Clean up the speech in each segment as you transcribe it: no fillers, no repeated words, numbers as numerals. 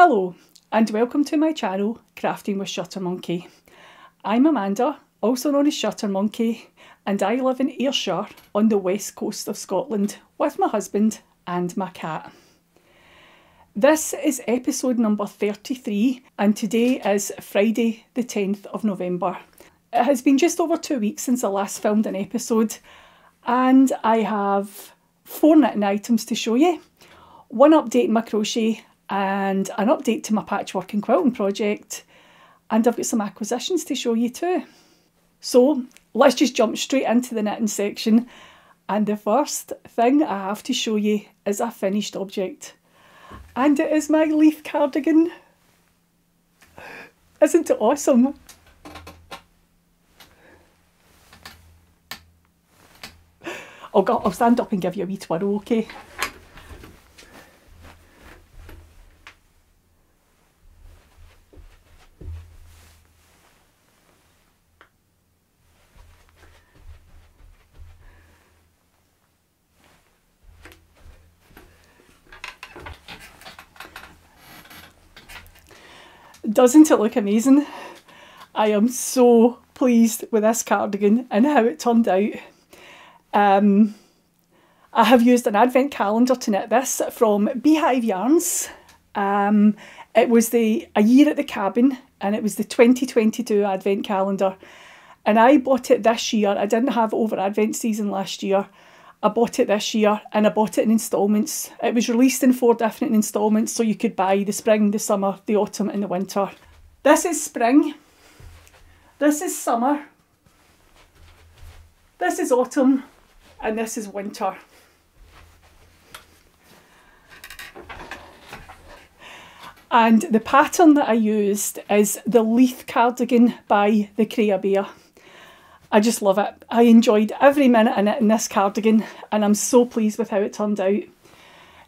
Hello and welcome to my channel Crafting with Shuttermonkey. I'm Amanda, also known as Shuttermonkey, and I live in Ayrshire on the west coast of Scotland with my husband and my cat. This is episode number 33 and today is Friday the 10th of November. It has been just over 2 weeks since I last filmed an episode and I have 4 knitting items to show you, one update in my crochet and an update to my patchwork and quilting project, and I've got some acquisitions to show you too. So let's just jump straight into the knitting section, and the first thing I have to show you is a finished object, and it is my Leith cardigan. Isn't it awesome? Oh God, I'll stand up and give you a wee twirl, okay? Doesn't it look amazing? I am so pleased with this cardigan and how it turned out. I have used an advent calendar to knit this from Beehive Yarns. It was A Year at the Cabin, and it was the 2022 advent calendar. And I bought it this year. I didn't have it over advent season last year. I bought it this year and I bought it in instalments. It was released in 4 different instalments, so you could buy the spring, the summer, the autumn and the winter. This is spring. This is summer. This is autumn and this is winter. And the pattern that I used is the Leith Cardigan by the Creabea. I just love it. I enjoyed every minute in it in this cardigan and I'm so pleased with how it turned out.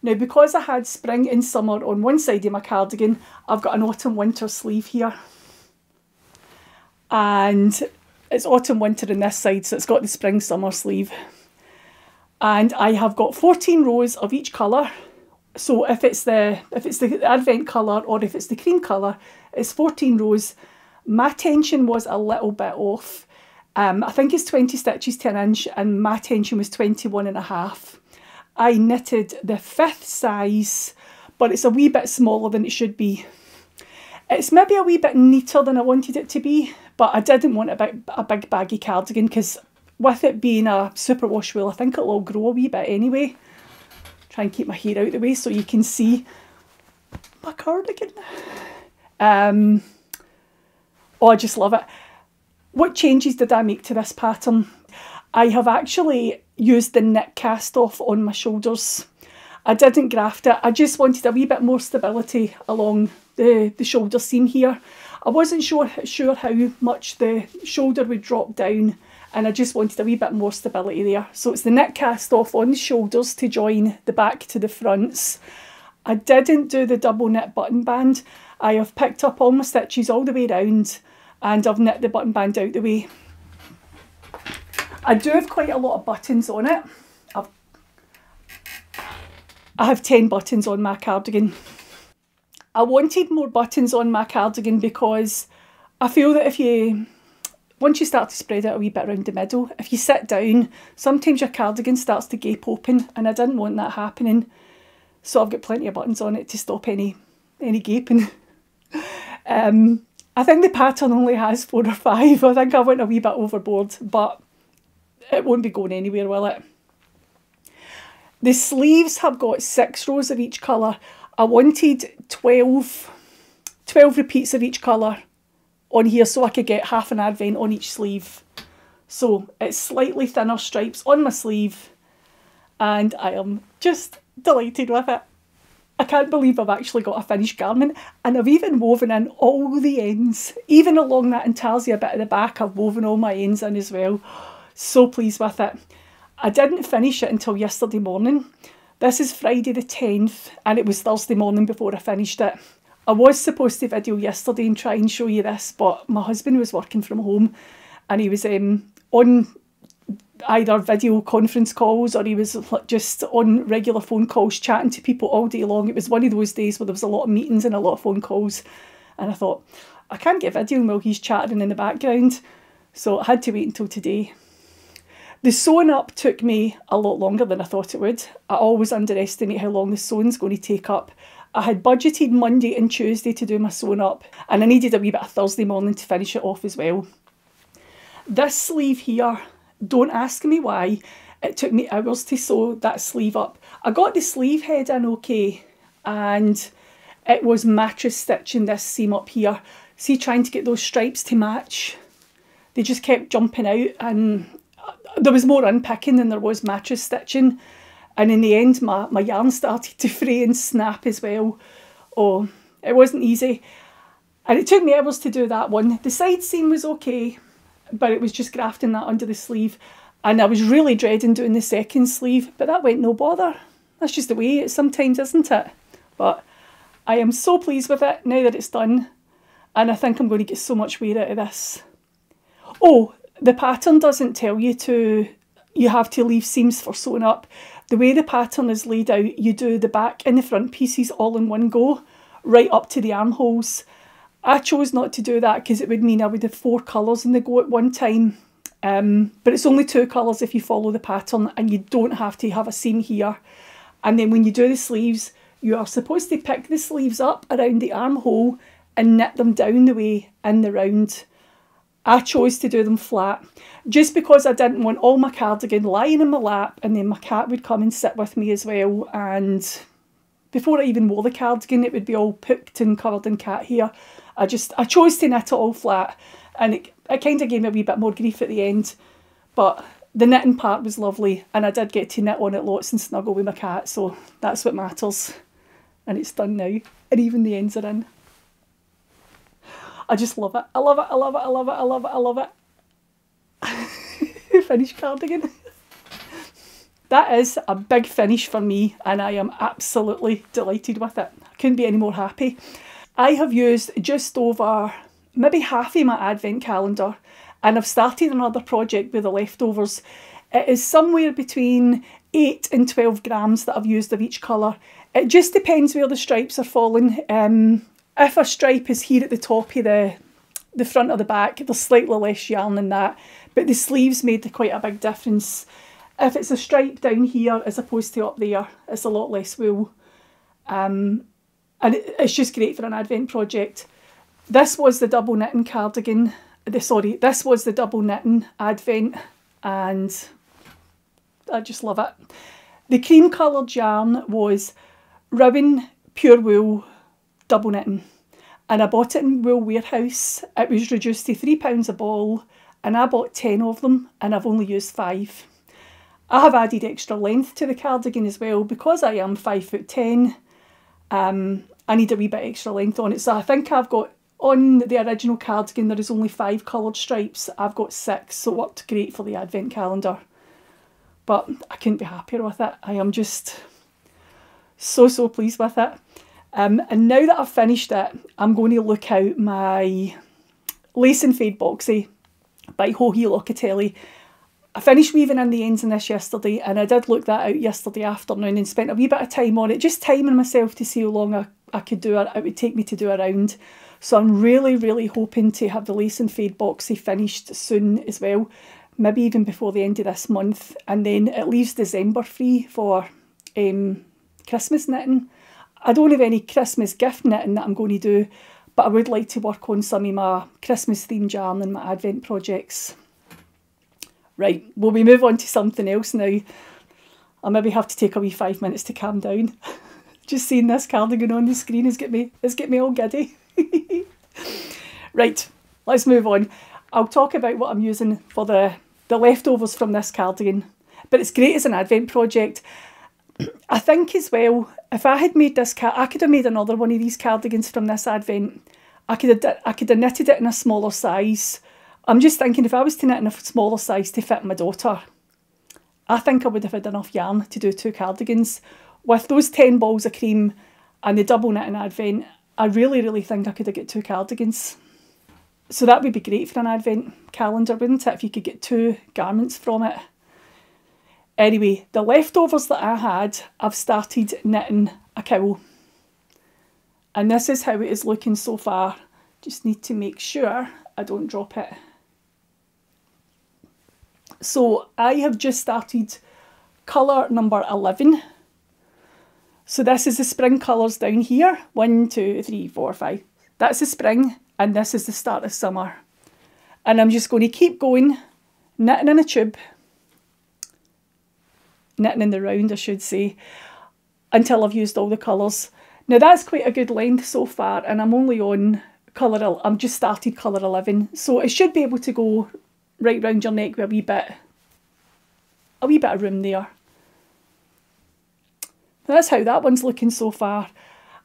Now, because I had spring and summer on one side of my cardigan, I've got an autumn winter sleeve here. And it's autumn winter on this side, so it's got the spring summer sleeve. And I have got 14 rows of each colour. So if it's the advent colour or if it's the cream colour, it's 14 rows. My tension was a little bit off. I think it's 20 stitches to an inch and my tension was 21.5. I knitted the 5th size, but it's a wee bit smaller than it should be. It's maybe a wee bit neater than I wanted it to be, but I didn't want a big baggy cardigan because with it being a superwash wool, I think it'll all grow a wee bit anyway. Try and keep my hair out of the way so you can see my cardigan. Oh, I just love it. What changes did I make to this pattern? I have actually used the knit cast off on my shoulders. I didn't graft it, I just wanted a wee bit more stability along the shoulder seam here. I wasn't sure how much the shoulder would drop down and I just wanted a wee bit more stability there. So it's the knit cast off on the shoulders to join the back to the fronts. I didn't do the double knit button band. I have picked up all my stitches all the way round and I've knit the button band out the way. I do have quite a lot of buttons on it. I have 10 buttons on my cardigan. I wanted more buttons on my cardigan because I feel that once you start to spread it a wee bit around the middle, if you sit down, sometimes your cardigan starts to gape open and I didn't want that happening. So I've got plenty of buttons on it to stop any gaping. I think the pattern only has 4 or 5. I think I went a wee bit overboard, but it won't be going anywhere, will it? The sleeves have got 6 rows of each colour. I wanted 12 repeats of each colour on here so I could get half an advent on each sleeve. So it's slightly thinner stripes on my sleeve and I am just delighted with it. I can't believe I've actually got a finished garment and I've even woven in all the ends. Even along that intarsia bit at the back, I've woven all my ends in as well. So pleased with it. I didn't finish it until yesterday morning. This is Friday the 10th and it was Thursday morning before I finished it. I was supposed to video yesterday and try and show you this, but my husband was working from home and he was on either video conference calls, or he was just on regular phone calls chatting to people all day long. It was one of those days where there was a lot of meetings and a lot of phone calls, and I thought, I can't get videoing while he's chattering in the background, so I had to wait until today. The sewing up took me a lot longer than I thought it would. I always underestimate how long the sewing's going to take up. I had budgeted Monday and Tuesday to do my sewing up, and I needed a wee bit of Thursday morning to finish it off as well. This sleeve here, don't ask me why, it took me hours to sew that sleeve up. I got the sleeve head in okay, and it was mattress stitching this seam up here. See, trying to get those stripes to match, they just kept jumping out, and there was more unpicking than there was mattress stitching. And in the end, my yarn started to fray and snap as well. Oh, it wasn't easy. And it took me hours to do that one. The side seam was okay, but it was just grafting that under the sleeve. And I was really dreading doing the second sleeve, but that went no bother. That's just the way it sometimes, isn't it? But I am so pleased with it now that it's done. And I think I'm going to get so much wear out of this. Oh, the pattern doesn't tell you to, you have to leave seams for sewing up. The way the pattern is laid out, you do the back and the front pieces all in one go, right up to the armholes. I chose not to do that because it would mean I would have 4 colours in the go at one time. But it's only 2 colours if you follow the pattern, and you don't have to have a seam here. And then when you do the sleeves, you are supposed to pick the sleeves up around the armhole and knit them down the way in the round. I chose to do them flat just because I didn't want all my cardigan lying in my lap, and then my cat would come and sit with me as well, and before I even wore the cardigan it would be all pooped and covered in cat hair. I chose to knit it all flat, and it kind of gave me a wee bit more grief at the end, but the knitting part was lovely, and I did get to knit on it lots and snuggle with my cat, so that's what matters. And it's done now, and even the ends are in. I just love it. I love it, I love it, I love it, I love it, I love it. Finished cardigan. That is a big finish for me, and I am absolutely delighted with it. I couldn't be any more happy. I have used just over maybe half of my advent calendar, and I've started another project with the leftovers. It is somewhere between 8 and 12 grams that I've used of each colour. It just depends where the stripes are falling. If a stripe is here at the top of the front or the back, there's slightly less yarn than that, but the sleeves made quite a big difference. If it's a stripe down here as opposed to up there, it's a lot less wool. And it's just great for an advent project. This was the double knitting cardigan, this was the double knitting advent, and I just love it. The cream coloured yarn was Rowan Pure Wool Double Knitting, and I bought it in Wool Warehouse. It was reduced to £3 a ball, and I bought 10 of them, and I've only used 5. I have added extra length to the cardigan as well because I am 5'10". I need a wee bit extra length on it, so I think I've got, on the original cardigan there is only 5 coloured stripes, I've got 6, so it worked great for the advent calendar. But I couldn't be happier with it. I am just so pleased with it. And now that I've finished it, I'm going to look out my Lace and Fade Boxy by Hohe Lockatelli. I finished weaving in the ends in this yesterday, and I did look that out yesterday afternoon and spent a wee bit of time on it, just timing myself to see how long I could do it. It would take me to do a round. So I'm really hoping to have the Lace and Fade Boxy finished soon as well, maybe even before the end of this month. And then it leaves December free for Christmas knitting. I don't have any Christmas gift knitting that I'm going to do, but I would like to work on some of my Christmas themed yarn and my advent projects. Right, well, we move on to something else now. I'll maybe have to take a wee 5 minutes to calm down. Just seeing this cardigan on the screen has got me all giddy. Right, let's move on. I'll talk about what I'm using for the leftovers from this cardigan. But it's great as an advent project. I think as well, if I had made this, I could have made another one of these cardigans from this advent. I could have knitted it in a smaller size. I'm just thinking, if I was to knit in a smaller size to fit my daughter, I think I would have had enough yarn to do 2 cardigans. With those 10 balls of cream and the double knitting advent, I really think I could have got 2 cardigans. So that would be great for an advent calendar, wouldn't it, if you could get 2 garments from it. Anyway, the leftovers that I had, I've started knitting a cowl. And this is how it is looking so far. Just need to make sure I don't drop it. So I have just started colour number 11. So this is the spring colours down here. 1, 2, 3, 4, 5. That's the spring, and this is the start of summer. And I'm just going to keep going, knitting in a tube, knitting in the round I should say, until I've used all the colours. Now that's quite a good length so far, and I'm only on colour, I'm just started colour 11, so it should be able to go right round your neck with a wee bit of room there. That's how that one's looking so far.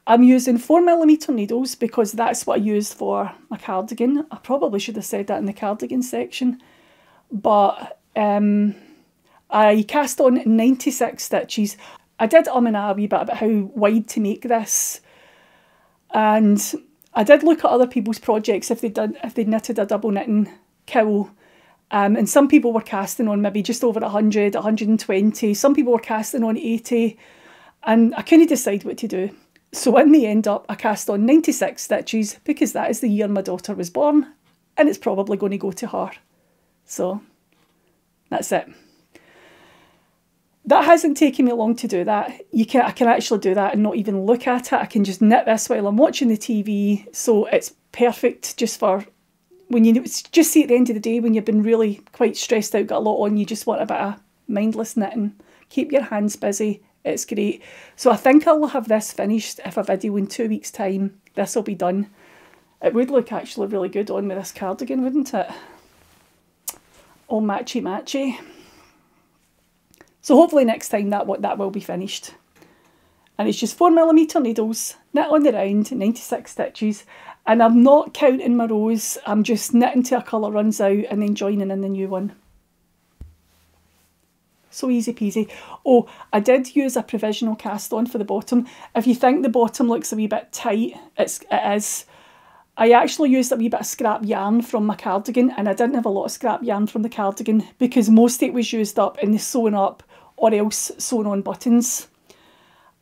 I'm using 4mm needles because that's what I used for my cardigan. I probably should have said that in the cardigan section, but I cast on 96 stitches. I did and ah a wee bit about how wide to make this, and I did look at other people's projects if they'd knitted a double knitting cowl, and some people were casting on maybe just over 100, 120, some people were casting on 80, and I couldn't decide what to do. So in the end I cast on 96 stitches because that is the year my daughter was born, and it's probably going to go to her. So that's it. That hasn't taken me long to do that. I can actually do that and not even look at it. I can just knit this while I'm watching the TV, so it's perfect just for when you just see at the end of the day when you've been really quite stressed out, got a lot on, you just want a bit of mindless knitting. Keep your hands busy. It's great. So I think I'll have this finished if a video in 2 weeks' time. This will be done. It would look actually really good on with this cardigan, wouldn't it? All matchy-matchy. So hopefully next time that will be finished. And it's just 4mm needles, knit on the round, 96 stitches. And I'm not counting my rows. I'm just knitting till a colour runs out and then joining in the new one. So easy peasy. Oh, I did use a provisional cast on for the bottom. If you think the bottom looks a wee bit tight, it is. I actually used a wee bit of scrap yarn from my cardigan, and I didn't have a lot of scrap yarn from the cardigan because most of it was used up in the sewing up or else sewn on buttons.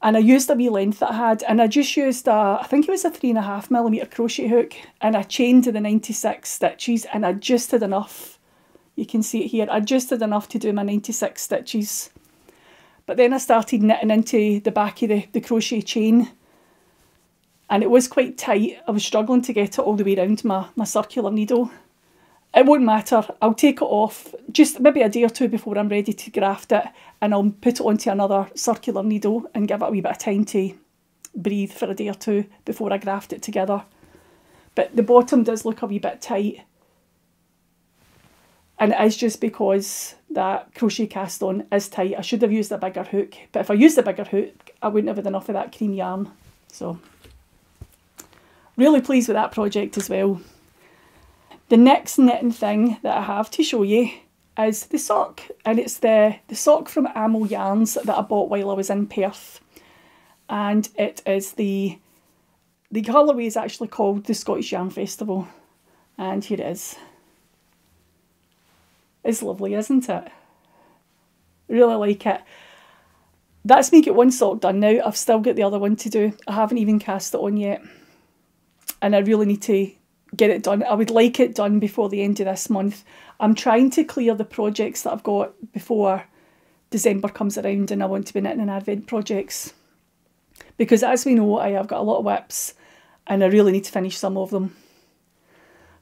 And I used a wee length that I had, and I just used I think it was a 3.5mm crochet hook, and I chained to the 96 stitches, and I just had enough. You can see it here, I just had enough to do my 96 stitches. But then I started knitting into the back of the crochet chain, and it was quite tight. I was struggling to get it all the way around my circular needle. It won't matter, I'll take it off just maybe a day or two before I'm ready to graft it, and I'll put it onto another circular needle and give it a wee bit of time to breathe for a day or two before I graft it together. But the bottom does look a wee bit tight, and it is just because that crochet cast on is tight. I should have used a bigger hook, but if I used a bigger hook, I wouldn't have had enough of that cream yarn. So, really pleased with that project as well. The next knitting thing that I have to show you is the sock. And it's the sock from Amo Yarns that I bought while I was in Perth. And it is the colourway is actually called the Scottish Yarn Festival. And here it is. It's lovely, isn't it? Really like it. That's me get one sock done now. I've still got the other one to do. I haven't even cast it on yet. And I really need to get it done. I would like it done before the end of this month. I'm trying to clear the projects that I've got before December comes around, and I want to be knitting in Advent projects. Because as we know, I have got a lot of whips, and I really need to finish some of them.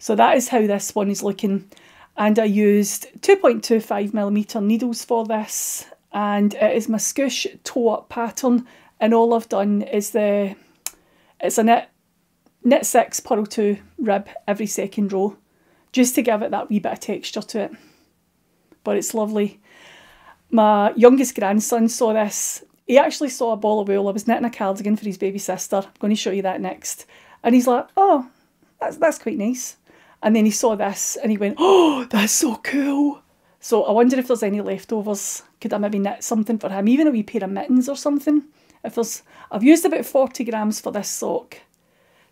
So that is how this one is looking. And I used 2.25mm needles for this, and it is my Skoosh toe-up pattern, and all I've done is it's a knit 6, purl 2 rib every second row, just to give it that wee bit of texture to it. But it's lovely. My youngest grandson saw this. He actually saw a ball of wool. I was knitting a cardigan for his baby sister. I'm going to show you that next. And he's like, oh, that's quite nice. And then he saw this and he went, oh, that's so cool. So I wonder if there's any leftovers. Could I maybe knit something for him? Even a wee pair of mittens or something. I've used about 40 grams for this sock.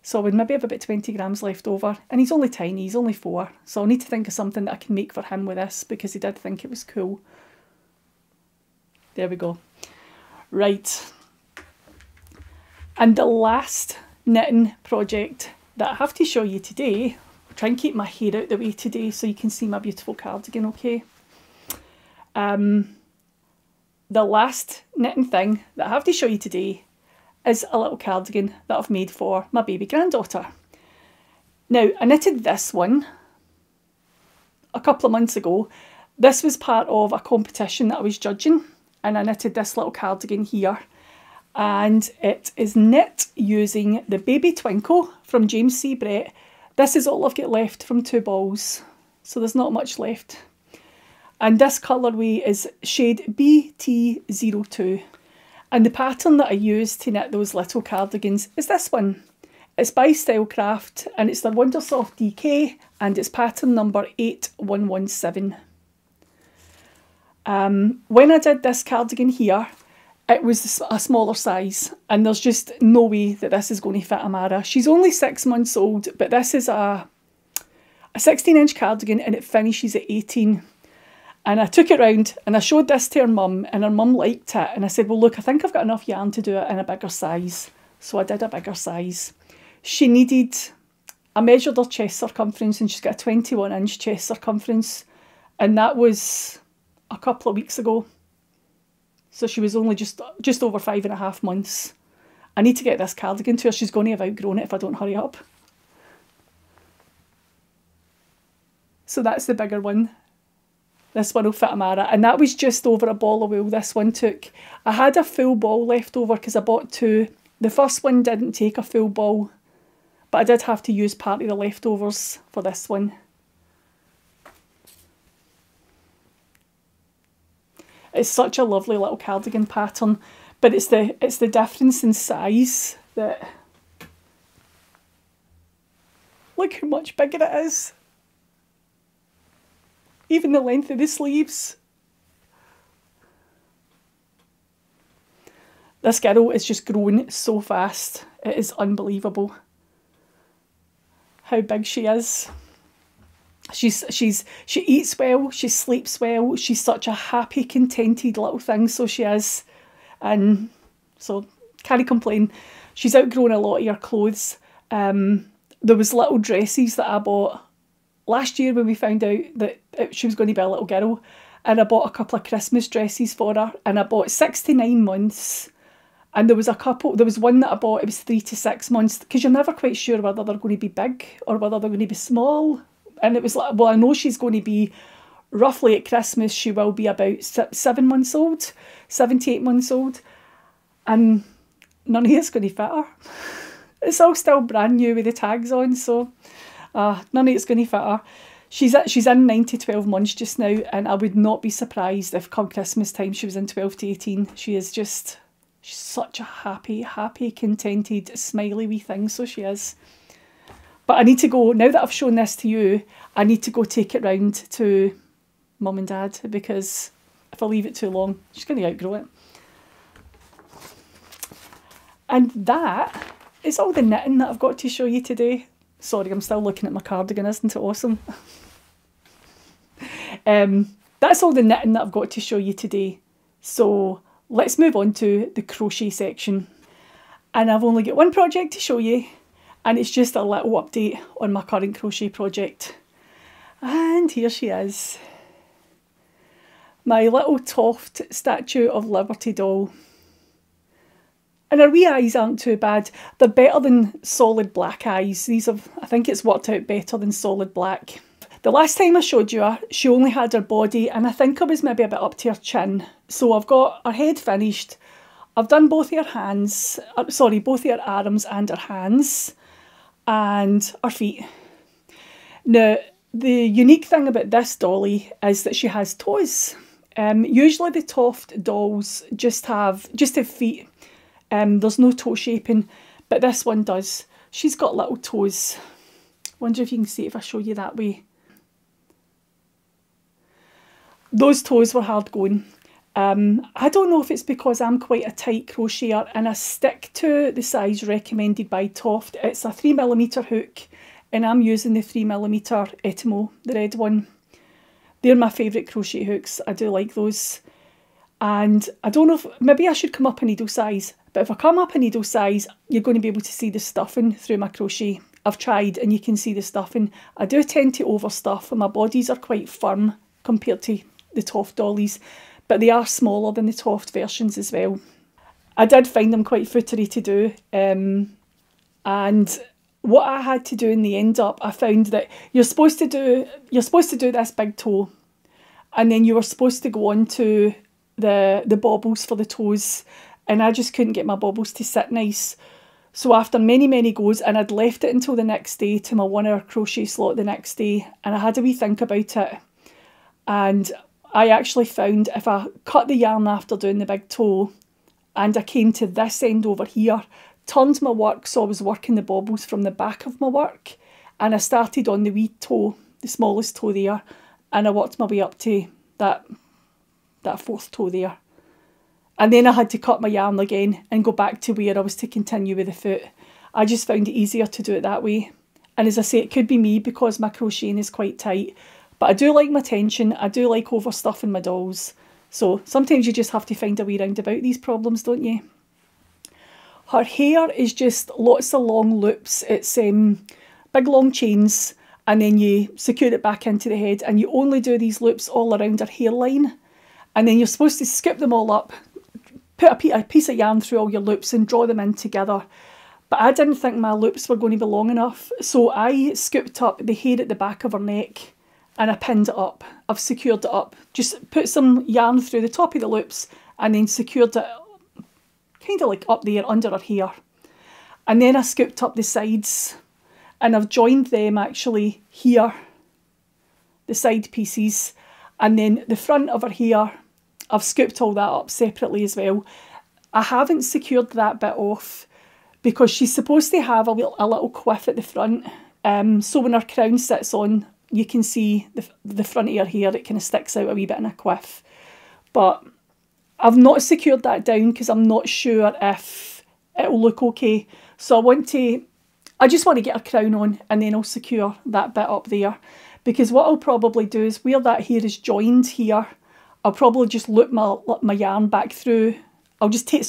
So I would maybe have about 20 grams left over. And he's only tiny, he's only 4. So I'll need to think of something that I can make for him with this, because he did think it was cool. There we go. Right. And the last knitting project that I have to show you today, I'll try and keep my hair out the way today so you can see my beautiful cardigan, okay? The last knitting thing that I have to show you today is a little cardigan that I've made for my baby granddaughter. Now, I knitted this one a couple of months ago. This was part of a competition that I was judging, and I knitted this little cardigan here, and it is knit using the Baby Twinkle from James C Brett. This is all I've got left from two balls, so there's not much left. And this colourway is shade BT02. And the pattern that I use to knit those little cardigans is this one. It's by Stylecraft and it's their Wondersoft DK and it's pattern number 8117. When I did this cardigan here, it was a smaller size and there's just no way that this is going to fit Amara. She's only 6 months old, but this is a 16-inch cardigan and it finishes at 18. And I took it round and I showed this to her mum and her mum liked it. And I said, well, look, I think I've got enough yarn to do it in a bigger size. So I did a bigger size. She needed, I measured her chest circumference and she's got a 21-inch chest circumference. And that was a couple of weeks ago. So she was only just over 5.5 months. I need to get this cardigan to her. She's going to have outgrown it if I don't hurry up. So that's the bigger one. This one will fit Amara, and that was just over a ball of wool this one took. I had a full ball left over because I bought two. The first one didn't take a full ball, but I did have to use part of the leftovers for this one. It's such a lovely little cardigan pattern, but it's the difference in size that... Look how much bigger it is. Even the length of the sleeves. This girl is just grown so fast. It is unbelievable how big she is. She eats well, she sleeps well, she's such a happy, contented little thing, so she is. And so, can't complain. She's outgrown a lot of your clothes. There was little dresses that I bought last year when we found out that she was going to be a little girl, and I bought a couple of Christmas dresses for her, and I bought 6 to 9 months, and there was one that I bought, it was 3 to 6 months, because you're never quite sure whether they're going to be big or whether they're going to be small. And it was like, well, I know she's going to be roughly at Christmas, she will be about 7 months old, 7 to 8 months old, and none of it's going to fit her. It's all still brand new with the tags on, so none of it's going to fit her. She's in 9 to 12 months just now, and I would not be surprised if come Christmas time she was in 12 to 18. She is just, she's such a happy, happy, contented, smiley wee thing, so she is. But I need to go, now that I've shown this to you, I need to go take it round to Mum and Dad, because if I leave it too long, she's going to outgrow it. And that is all the knitting that I've got to show you today. Sorry, I'm still looking at my cardigan, isn't it awesome? That's all the knitting that I've got to show you today. So let's move on to the crochet section. And I've only got one project to show you, and it's just a little update on my current crochet project. And here she is. My little Toft Statue of Liberty doll. And her wee eyes aren't too bad. They're better than solid black eyes. These have, I think it's worked out better than solid black. The last time I showed you her, she only had her body, and I think I was maybe a bit up to her chin. So I've got her head finished. I've done both her hands, sorry, both her arms and her hands, and her feet. Now, the unique thing about this dolly is that she has toes. Usually the Toft dolls just have feet. There's no toe shaping, but this one does. She's got little toes. Wonder if you can see if I show you that way. Those toes were hard going. I don't know if it's because I'm quite a tight crocheter and I stick to the size recommended by Toft. It's a 3mm hook and I'm using the 3mm Etimo, the red one. They're my favourite crochet hooks. I do like those. And I don't know if maybe I should come up a needle size, but if I come up a needle size, you're going to be able to see the stuffing through my crochet. I've tried and you can see the stuffing. I do tend to overstuff and my bodies are quite firm compared to the Toft dollies, but they are smaller than the Toft versions as well. I did find them quite footery to do, and what I had to do in the end up, I found that you're supposed to do this big toe, and then you were supposed to go on to the baubles for the toes, and I just couldn't get my baubles to sit nice. So after many goes, and I'd left it until the next day to my 1 hour crochet slot the next day, and I had a wee think about it, and I actually found if I cut the yarn after doing the big toe and I came to this end over here, turned my work so I was working the baubles from the back of my work, and I started on the wee toe, the smallest toe there, and I worked my way up to that fourth toe there. And then I had to cut my yarn again and go back to where I was to continue with the foot. I just found it easier to do it that way. And as I say, it could be me because my crocheting is quite tight, but I do like my tension, I do like overstuffing my dolls. So sometimes you just have to find a way round about these problems, don't you? Her hair is just lots of long loops. It's big long chains, and then you secure it back into the head, and you only do these loops all around her hairline. And then you're supposed to scoop them all up, put a piece of yarn through all your loops and draw them in together. But I didn't think my loops were going to be long enough, so I scooped up the hair at the back of her neck and I pinned it up. I've secured it up. Just put some yarn through the top of the loops and then secured it kind of like up there under her hair. And then I scooped up the sides and I've joined them actually here, the side pieces. And then the front of her hair, I've scooped all that up separately as well. I haven't secured that bit off because she's supposed to have a little quiff at the front. So when her crown sits on, you can see the front of her hair, it kind of sticks out a wee bit in a quiff. But I've not secured that down because I'm not sure if it'll look okay. So I just want to get her crown on and then I'll secure that bit up there. Because what I'll probably do is where that hair is joined here, I'll probably just loop my yarn back through. I'll just take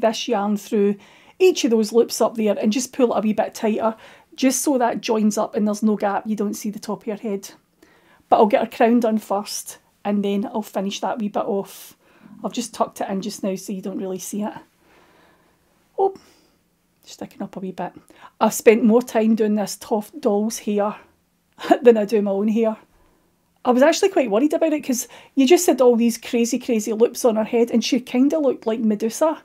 this yarn through each of those loops up there and just pull it a wee bit tighter, just so that joins up and there's no gap, you don't see the top of your head. But I'll get her crown done first and then I'll finish that wee bit off. I've just tucked it in just now so you don't really see it. Oh, sticking up a wee bit. I've spent more time doing this Toft doll's hair than I do my own hair. I was actually quite worried about it because you just had all these crazy loops on her head and she kind of looked like Medusa.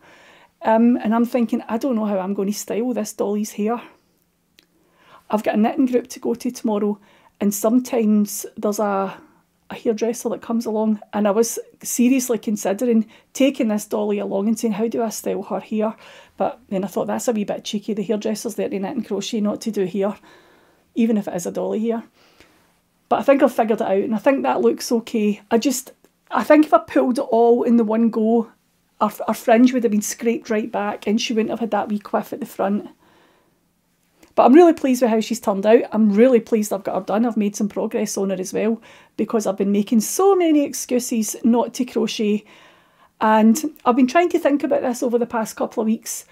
And I'm thinking, I don't know how I'm going to style this dolly's hair. I've got a knitting group to go to tomorrow and sometimes there's a hairdresser that comes along, and I was seriously considering taking this dolly along and saying, how do I style her hair? But then I thought, that's a wee bit cheeky. The hairdresser's there to knit and crochet, not to do hair, even if it is a dolly here. But I think I've figured it out and I think that looks okay. I think if I pulled it all in the one go, our fringe would have been scraped right back and she wouldn't have had that wee quiff at the front. But I'm really pleased with how she's turned out. I'm really pleased I've got her done. I've made some progress on her as well because I've been making so many excuses not to crochet. And I've been trying to think about this over the past couple of weeks.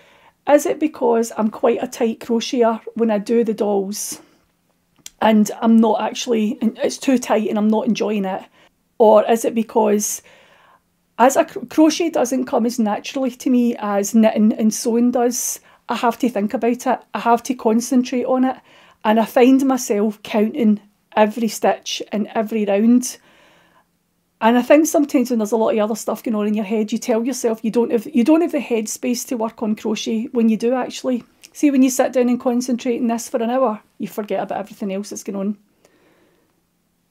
Is it because I'm quite a tight crocheter when I do the dolls? And I'm not actually, it's too tight and I'm not enjoying it? Or is it because crochet doesn't come as naturally to me as knitting and sewing does? I have to think about it, I have to concentrate on it, and I find myself counting every stitch and every round. And I think sometimes when there's a lot of other stuff going on in your head, you tell yourself you don't have the headspace to work on crochet when you do actually. See, when you sit down and concentrate on this for an hour, you forget about everything else that's going on.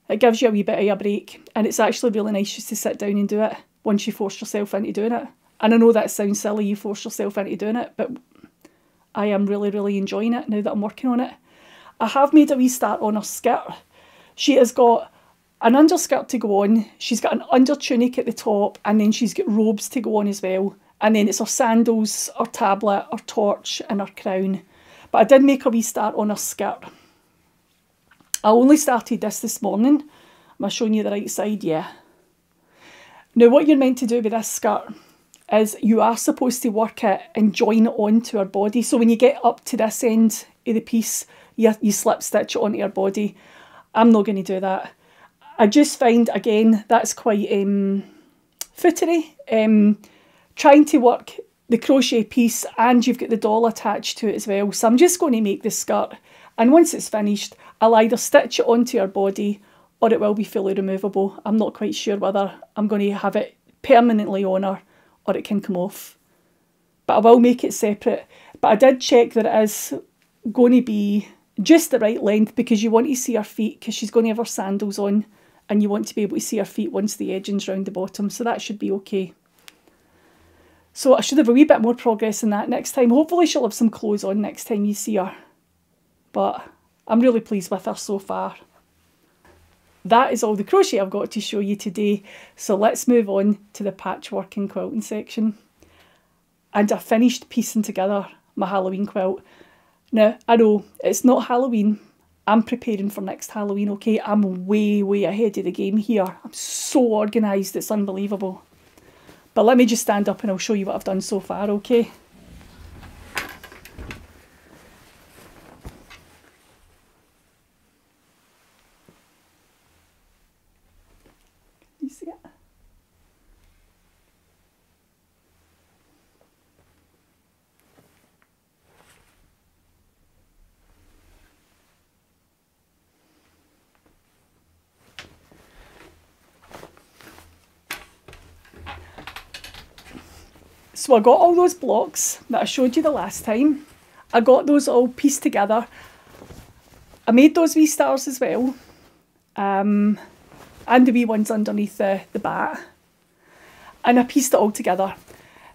It gives you a wee bit of a break, and it's actually really nice just to sit down and do it once you force yourself into doing it. And I know that sounds silly, you force yourself into doing it, but I am really enjoying it now that I'm working on it. I have made a wee start on her skirt. She has got an underskirt to go on, she's got an under tunic at the top, and then she's got robes to go on as well. And then it's her sandals, her tablet, her torch and her crown. But I did make a wee start on her skirt. I only started this morning. Am I showing you the right side? Yeah. Now what you're meant to do with this skirt is you are supposed to work it and join it onto her body. So when you get up to this end of the piece, you slip stitch it onto her body. I'm not going to do that. I just find, again, that's quite footery. Trying to work the crochet piece and you've got the doll attached to it as well. So I'm just going to make this skirt. And once it's finished, I'll either stitch it onto her body or it will be fully removable. I'm not quite sure whether I'm going to have it permanently on her or it can come off. But I will make it separate. But I did check that it is going to be just the right length because you want to see her feet because she's going to have her sandals on and you want to be able to see her feet once the edging's round the bottom. So that should be okay. So I should have a wee bit more progress in that next time. Hopefully she'll have some clothes on next time you see her. But I'm really pleased with her so far. That is all the crochet I've got to show you today. So let's move on to the patchwork and quilting section. And I finished piecing together my Halloween quilt. Now, I know it's not Halloween. I'm preparing for next Halloween, okay? I'm way, way ahead of the game here. I'm so organised, it's unbelievable. But let me just stand up and I'll show you what I've done so far, okay? You see it? So I got all those blocks that I showed you the last time. I got those all pieced together. I made those wee stars as well. And the wee ones underneath the bat. And I pieced it all together.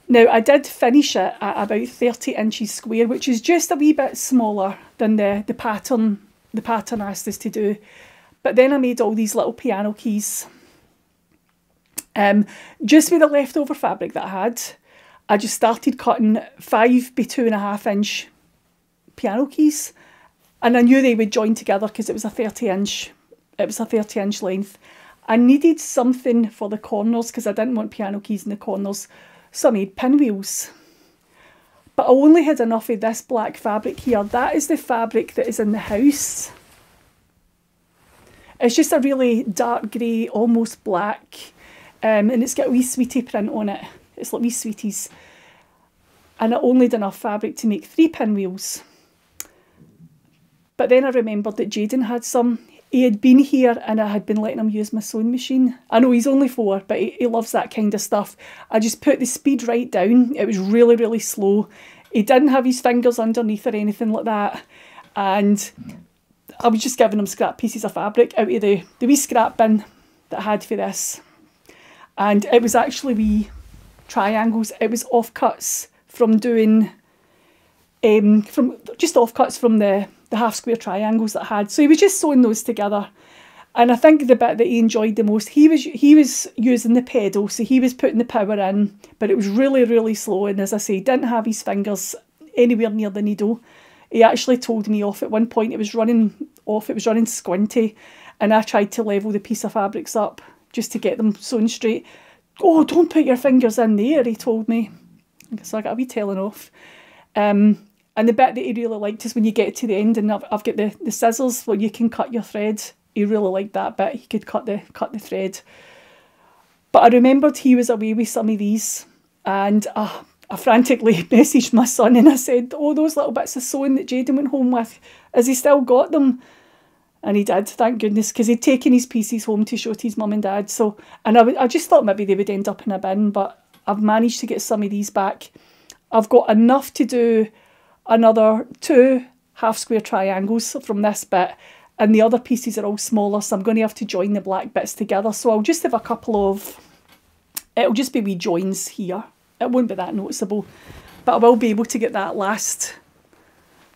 Now I did finish it at about 30 inches square, which is just a wee bit smaller than the pattern asked us to do. But then I made all these little piano keys. Just with the leftover fabric that I had. I just started cutting 5 by 2.5 inch piano keys and I knew they would join together because it was a 30 inch length. I needed something for the corners because I didn't want piano keys in the corners, so I made pinwheels. But I only had enough of this black fabric here. That is the fabric that is in the house. It's just a really dark grey, almost black, and it's got a wee sweetie print on it. It's like wee sweeties. And I only had enough fabric to make 3 pinwheels. But then I remembered that Jaden had some. He had been here and I had been letting him use my sewing machine. I know he's only 4, but he loves that kind of stuff. I just put the speed right down. It was really, really slow. He didn't have his fingers underneath or anything like that. And I was just giving him scrap pieces of fabric out of the wee scrap bin that I had for this. And it was actually wee triangles. It was offcuts from doing the half square triangles that I had. So he was just sewing those together, and I think the bit that he enjoyed the most, he was using the pedal, so he was putting the power in, but it was really, really slow. And as I say, he didn't have his fingers anywhere near the needle. He actually told me off at one point. It was running off. It was running squinty, and I tried to level the piece of fabrics up just to get them sewn straight. Oh, don't put your fingers in there, he told me. So I got a wee telling off. And the bit that he really liked is when you get to the end and I've got the scissors where you can cut your thread. He really liked that bit. He could cut the thread. But I remembered he was away with some of these, and I frantically messaged my son and I said, oh, those little bits of sewing that Jaden went home with, has he still got them? And he did, thank goodness, because he'd taken his pieces home to show to his mum and dad. So, and I just thought maybe they would end up in a bin, but I've managed to get some of these back. I've got enough to do another 2 half square triangles from this bit, and the other pieces are all smaller, so I'm going to have to join the black bits together. So I'll just have a couple of, it'll just be wee joins here. It won't be that noticeable, but I will be able to get that last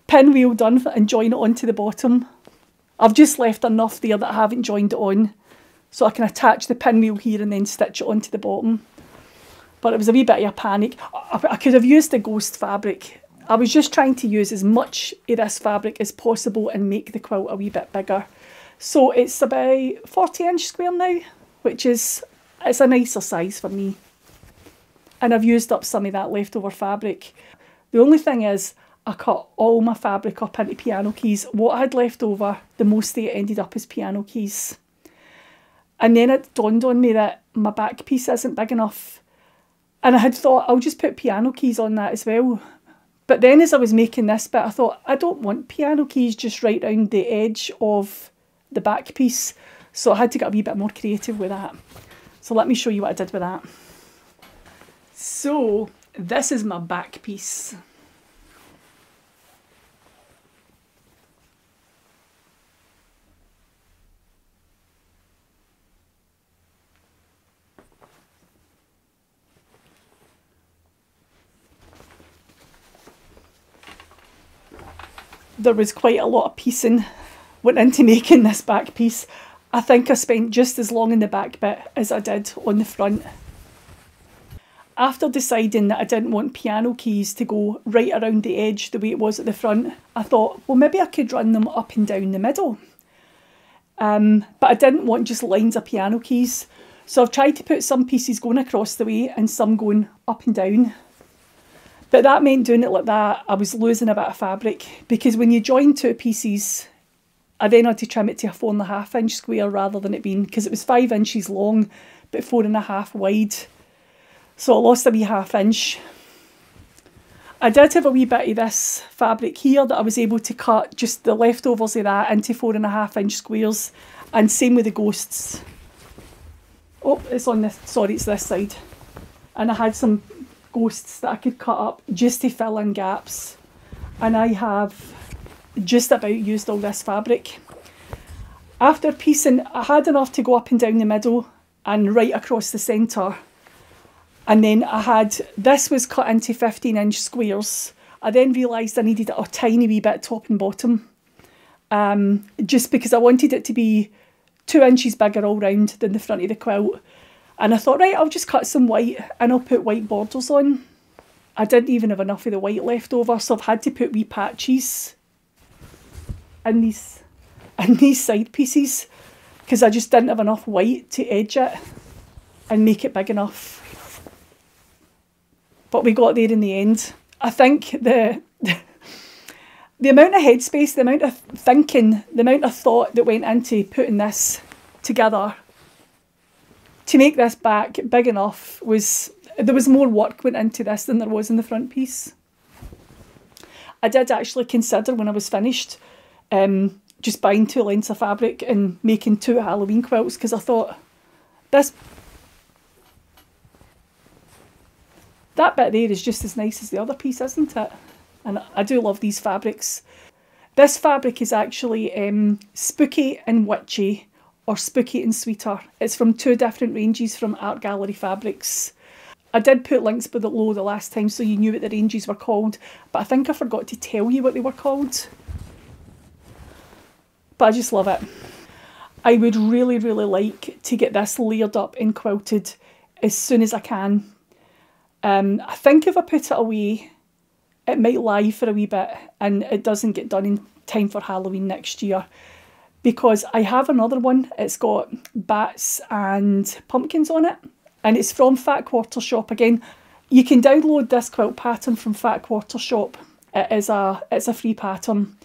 pinwheel done and join it onto the bottom. I've just left enough there that I haven't joined it on, so I can attach the pinwheel here and then stitch it onto the bottom. But it was a wee bit of a panic. I could have used the ghost fabric. I was just trying to use as much of this fabric as possible and make the quilt a wee bit bigger. So it's about 40 inch square now, which is it's a nicer size for me. And I've used up some of that leftover fabric. The only thing is, I cut all my fabric up into piano keys. What I had left over, the most of it ended up as piano keys. And then it dawned on me that my back piece isn't big enough. And I had thought, I'll just put piano keys on that as well. But then as I was making this bit, I thought, I don't want piano keys just right round the edge of the back piece. So I had to get a wee bit more creative with that. So let me show you what I did with that. So this is my back piece. There was quite a lot of piecing went into making this back piece. I think I spent just as long in the back bit as I did on the front. After deciding that I didn't want piano keys to go right around the edge the way it was at the front, I thought, well, maybe I could run them up and down the middle. But I didn't want just lines of piano keys. So I've tried to put some pieces going across the way and some going up and down. But that meant doing it like that, I was losing a bit of fabric, because when you join two pieces, I then had to trim it to a 4.5 inch square rather than it being, because it was 5 inches long, but 4.5 wide. So I lost a wee 1/2 inch. I did have a wee bit of this fabric here that I was able to cut just the leftovers of that into 4.5 inch squares, and same with the ghosts. Oh, it's on this, sorry, it's this side. And I had some ghosts that I could cut up just to fill in gaps, and I have just about used all this fabric. After piecing, I had enough to go up and down the middle and right across the centre, and then I had, this was cut into 15 inch squares. I then realised I needed a tiny wee bit top and bottom, just because I wanted it to be 2 inches bigger all round than the front of the quilt. And I thought, right, I'll just cut some white and I'll put white borders on. I didn't even have enough of the white left over, so I've had to put wee patches in these side pieces, because I just didn't have enough white to edge it and make it big enough. But we got there in the end. I think the amount of headspace, the amount of thinking, the amount of thought that went into putting this together to make this back big enough, was, there was more work went into this than there was in the front piece. I did actually consider, when I was finished, just buying two lengths of fabric and making two Halloween quilts, because I thought, that bit there is just as nice as the other piece, isn't it? And I do love these fabrics. This fabric is actually Spooky and Witchy, or Spooky and Sweeter. It's from two different ranges from Art Gallery Fabrics. I did put links below the last time so you knew what the ranges were called, but I think I forgot to tell you what they were called. But I just love it. I would really, really like to get this layered up and quilted as soon as I can. I think if I put it away, it might lie for a wee bit and it doesn't get done in time for Halloween next year, because I have another one. It's got bats and pumpkins on it, and it's from Fat Quarter Shop again. You can download this quilt pattern from Fat Quarter Shop. It's a free pattern,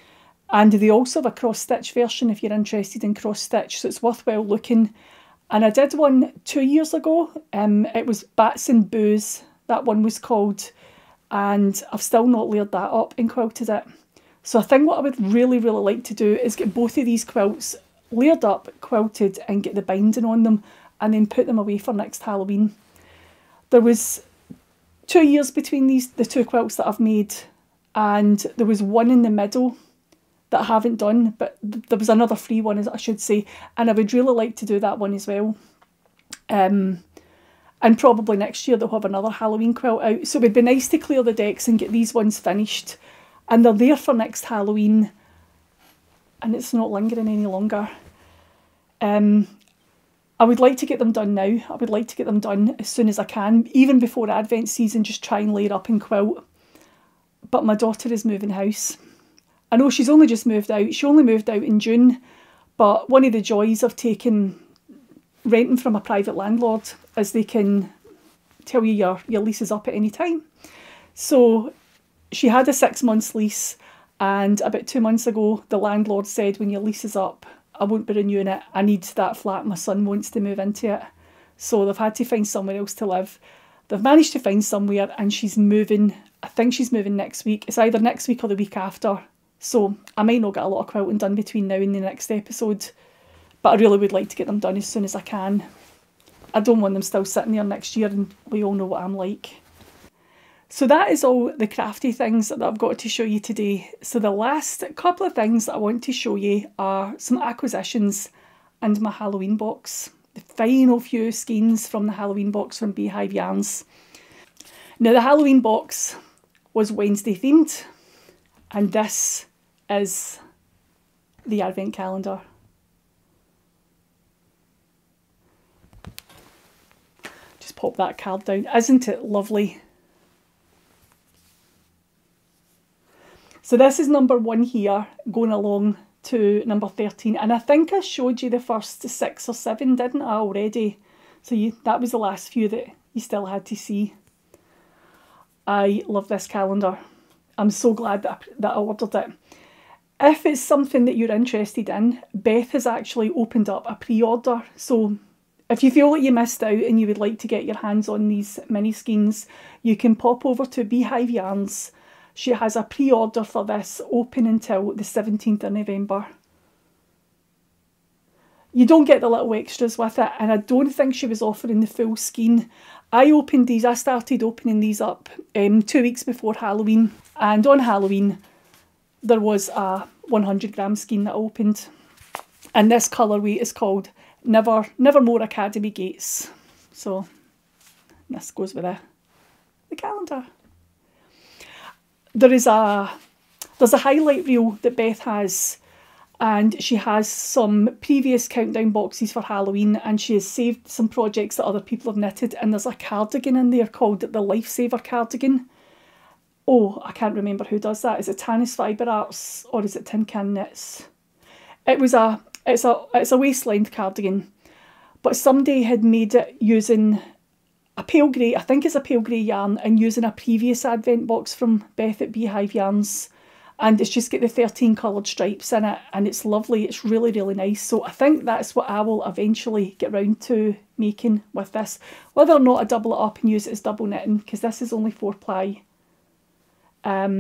and they also have a cross-stitch version if you're interested in cross-stitch, so it's worthwhile looking. And I did one 2 years ago, it was Bats and Booze, that one was called, and I've still not layered that up and quilted it. So I think what I would really, really like to do is get both of these quilts layered up, quilted, and get the binding on them, and then put them away for next Halloween. There was 2 years between the two quilts that I've made, and there was one in the middle that I haven't done, but there was another free one, as I should say, and I would really like to do that one as well. And probably next year they'll have another Halloween quilt out, so it would be nice to clear the decks and get these ones finished. And they're there for next Halloween, and it's not lingering any longer. I would like to get them done now. I would like to get them done as soon as I can, even before Advent season, just try and layer up and quilt. But my daughter is moving house. I know she's only just moved out. She only moved out in June, but one of the joys of taking renting from a private landlord, as they can tell you your lease is up at any time. So she had a 6 months lease, and about 2 months ago the landlord said, when your lease is up, I won't be renewing it, I need that flat, my son wants to move into it. So they've had to find somewhere else to live. They've managed to find somewhere, and she's moving, I think she's moving next week. It's either next week or the week after. So I might not get a lot of quilting done between now and the next episode, but I really would like to get them done as soon as I can. I don't want them still sitting there next year, and we all know what I'm like. So that is all the crafty things that I've got to show you today. So the last couple of things that I want to show you are some acquisitions and my Halloween box. The final few skeins from the Halloween box from Beehive Yarns. Now the Halloween box was Wednesday themed, and this is the advent calendar. Just pop that card down. Isn't it lovely? So this is number 1 here, going along to number 13, and I think I showed you the first 6 or 7, didn't I, already? So that was the last few that you still had to see. I love this calendar. I'm so glad that I ordered it. If it's something that you're interested in, Beth has actually opened up a pre-order, so if you feel like you missed out and you would like to get your hands on these mini skeins, you can pop over to Beehive Yarns. She has a pre-order for this open until the 17th of November. You don't get the little extras with it, and I don't think she was offering the full skein. I started opening these up 2 weeks before Halloween, and on Halloween there was a 100 gram skein that I opened, and this colourway is called Nevermore Academy Gates. So this goes with the calendar. There's a highlight reel that Beth has, and she has some previous countdown boxes for Halloween, and she has saved some projects that other people have knitted, and there's a cardigan in there called the Lifesaver Cardigan. Oh, I can't remember who does that. Is it Tannis Fibre Arts or is it Tin Can Knits? It's a waist length cardigan, but somebody had made it using a pale grey, I think it's a pale grey yarn, and using a previous advent box from Beth at Beehive Yarns, and it's just got the 13 coloured stripes in it, and it's lovely. It's really, really nice. So I think that's what I will eventually get round to making with this, whether or not I double it up and use it as double knitting, because this is only 4 ply. I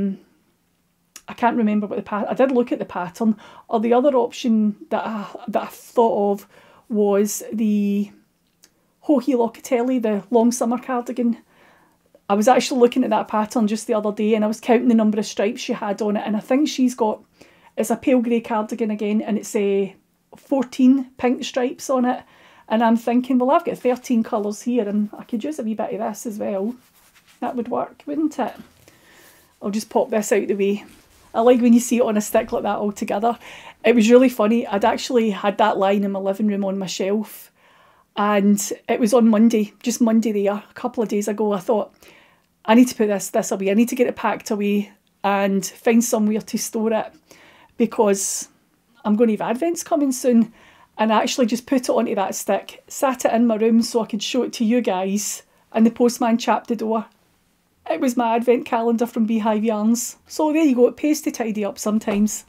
can't remember what the pattern, I did look at the pattern, or the other option that I thought of was the Hohe Lockatelli, the long summer cardigan. I was actually looking at that pattern just the other day, and I was counting the number of stripes she had on it, and I think she's got, it's a pale grey cardigan again, and it's 14 pink stripes on it, and I'm thinking, well, I've got 13 colours here, and I could use a wee bit of this as well. That would work, wouldn't it? I'll just pop this out the way. I like when you see it on a stick like that all together. It was really funny. I'd actually had that lying in my living room on my shelf, and it was on Monday, just Monday there, a couple of days ago. I thought, I need to put this away. I need to get it packed away and find somewhere to store it, because I'm going to have Advents coming soon. And I actually just put it onto that stick, sat it in my room so I could show it to you guys, and the postman chapped the door. It was my Advent calendar from Beehive Yarns. So there you go, it pays to tidy up sometimes.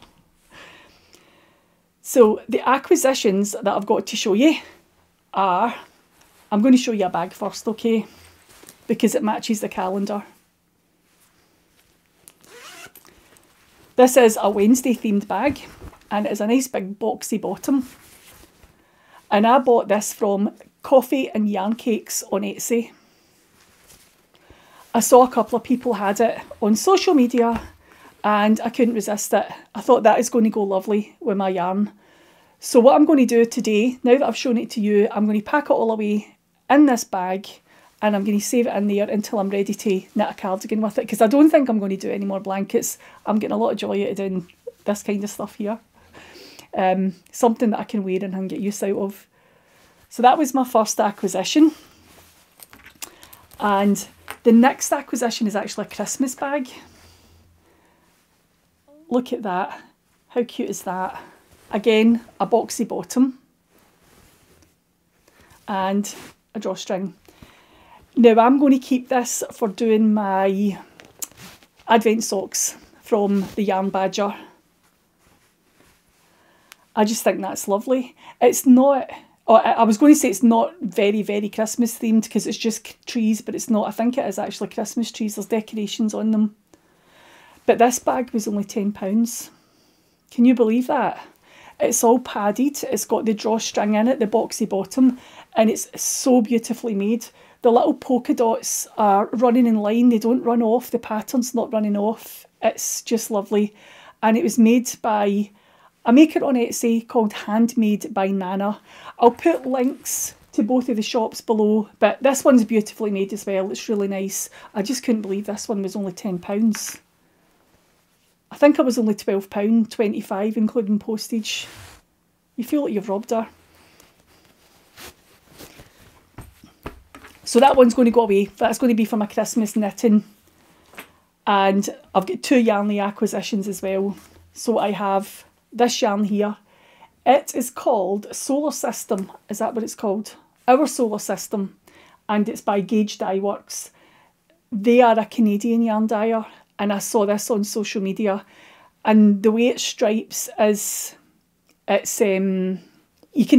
So the acquisitions that I've got to show you are, I'm going to show you a bag first, okay, because it matches the calendar. This is a Wednesday themed bag, and it's a nice big boxy bottom, and I bought this from Coffee and Yarn Cakes on Etsy. I saw a couple of people had it on social media, and I couldn't resist it. I thought that is going to go lovely with my yarn. So what I'm going to do today, now that I've shown it to you, I'm going to pack it all away in this bag, and I'm going to save it in there until I'm ready to knit a cardigan with it, because I don't think I'm going to do any more blankets. I'm getting a lot of joy out of doing this kind of stuff here. Something that I can wear and I can get use out of. So that was my first acquisition. And the next acquisition is actually a Christmas bag. Look at that. How cute is that? Again, a boxy bottom. and a drawstring. Now I'm going to keep this for doing my advent socks from the Yarn Badger. I just think that's lovely. It's not, I was going to say it's not very, very Christmas themed because it's just trees, but it's not. I think it is actually Christmas trees. There's decorations on them. But this bag was only £10. Can you believe that? It's all padded. It's got the drawstring in it, the boxy bottom, and it's so beautifully made. The little polka dots are running in line. They don't run off. The pattern's not running off. It's just lovely. And it was made by a maker on Etsy called Handmade by Nana. I'll put links to both of the shops below, but this one's beautifully made as well. It's really nice. I just couldn't believe this one was only £10. I think I was only £12.25 including postage. You feel like you've robbed her. So that one's going to go away. That's going to be for my Christmas knitting. And I've got two Yarnly acquisitions as well. So I have this yarn here. It is called Solar System. Is that what it's called? Our Solar System. And it's by Gage Dye Works. They are a Canadian yarn dyer. And I saw this on social media. And the way it stripes is, it's, you can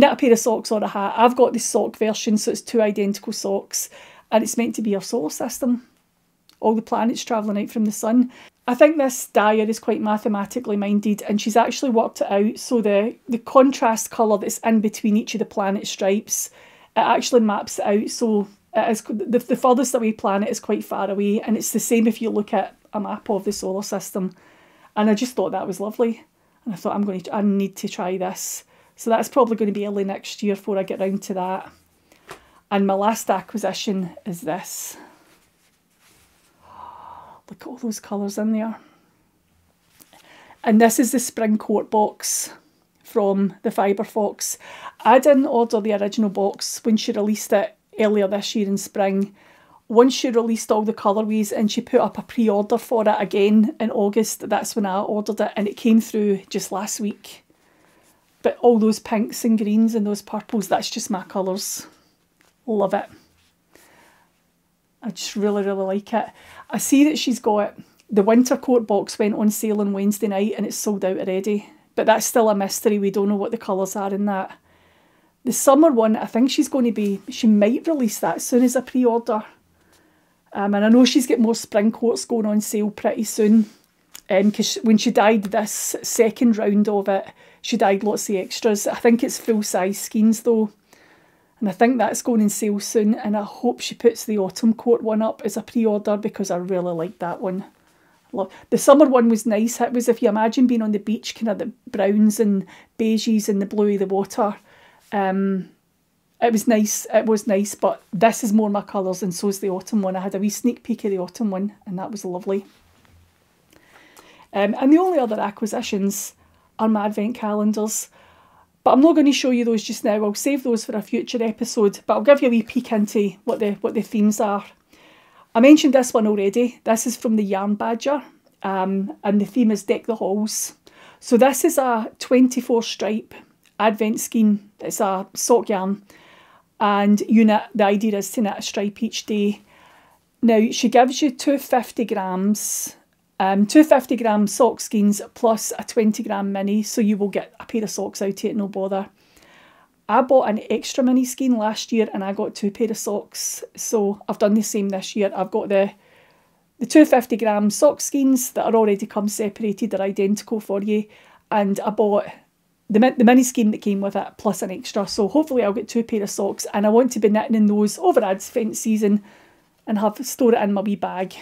knit a pair of socks or a hat. I've got the sock version, so it's two identical socks. And it's meant to be our solar system. All the planets travelling out from the sun. I think this dyer is quite mathematically minded, and she's actually worked it out. So the contrast colour that's in between each of the planet stripes, it actually maps it out. So it is, the furthest away planet is quite far away, and it's the same if you look at a map of the solar system. And I just thought that was lovely. And I thought, I need to try this. So that's probably going to be early next year before I get round to that. And my last acquisition is this. Look at all those colours in there. And this is the Spring Court box from the Fiberfox. I didn't order the original box when she released it earlier this year in spring. Once she released all the colourways and she put up a pre-order for it again in August, that's when I ordered it, and it came through just last week. But all those pinks and greens and those purples, that's just my colours. Love it. I just really, really like it. I see that she's got the winter coat box went on sale on Wednesday night and it's sold out already. But that's still a mystery. We don't know what the colours are in that. The summer one, I think she's going to be, she might release that as soon as I pre-order. And I know she's got more spring coats going on sale pretty soon. Because when she dyed this second round of it, she dyed lots of extras. I think it's full-size skeins though. And I think that's going in sale soon, and I hope she puts the autumn coat one up as a pre-order because I really like that one. The summer one was nice. It was, if you imagine being on the beach, kind of the browns and beiges and the blue of the water. It was nice. It was nice, but this is more my colours, and so is the autumn one. I had a wee sneak peek of the autumn one, and that was lovely. And the only other acquisitions are my advent calendars. But I'm not going to show you those just now. I'll save those for a future episode, but I'll give you a wee peek into what the themes are. I mentioned this one already. This is from the Yarn Badger, and the theme is Deck the Halls. So this is a 24-stripe advent skein. It's a sock yarn, and you knit, the idea is to knit a stripe each day. Now, she gives you 250g sock skeins plus a 20g mini, so you will get a pair of socks out of it, no bother. I bought an extra mini skein last year and I got two pair of socks, so I've done the same this year. I've got the 250g sock skeins that are already come separated, they're identical for you, and I bought the mini skein that came with it plus an extra, so hopefully I'll get two pair of socks, and I want to be knitting in those over Advent season and have store it in my wee bag.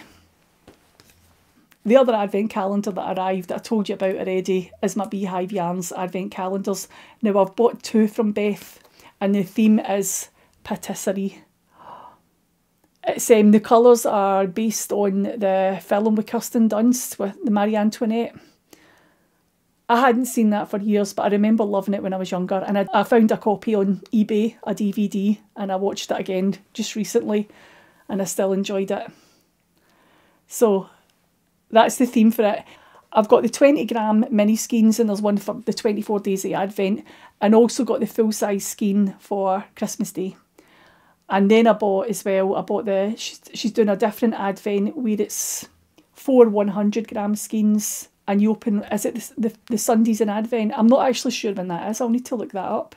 The other advent calendar that arrived, that I told you about already, is my Beehive Yarns advent calendars. Now, I've bought two from Beth, and the theme is patisserie. It's, the colours are based on the film with Kirsten Dunst, with the Marie Antoinette. I hadn't seen that for years, but I remember loving it when I was younger, and I found a copy on eBay, a DVD, and I watched it again just recently, and I still enjoyed it. So that's the theme for it. I've got the 20g mini skeins, and there's one for the 24 days of Advent, and also got the full size skein for Christmas Day. And then I bought as well, she's doing a different advent where it's 4 100-gram skeins and you open, is it the Sundays in Advent? I'm not actually sure when that is, I'll need to look that up.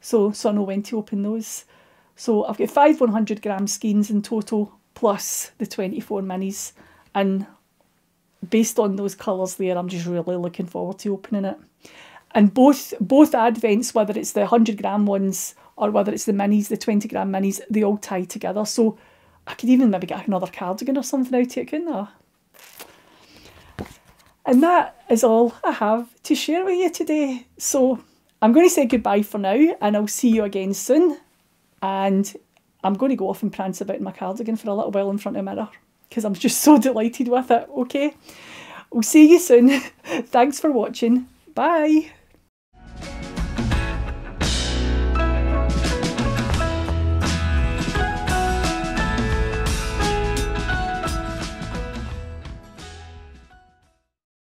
So I know when to open those. So I've got 5 100-gram skeins in total, plus the 24 minis. And based on those colours there, I'm just really looking forward to opening it. And both advents, whether it's the 100-gram ones or whether it's the minis, the 20-gram minis, they all tie together. So I could even maybe get another cardigan or something out of it, couldn't I? And that is all I have to share with you today. So I'm going to say goodbye for now, and I'll see you again soon. And I'm going to go off and prance about in my cardigan for a little while in front of the mirror, because I'm just so delighted with it, okay? We'll see you soon. Thanks for watching. Bye.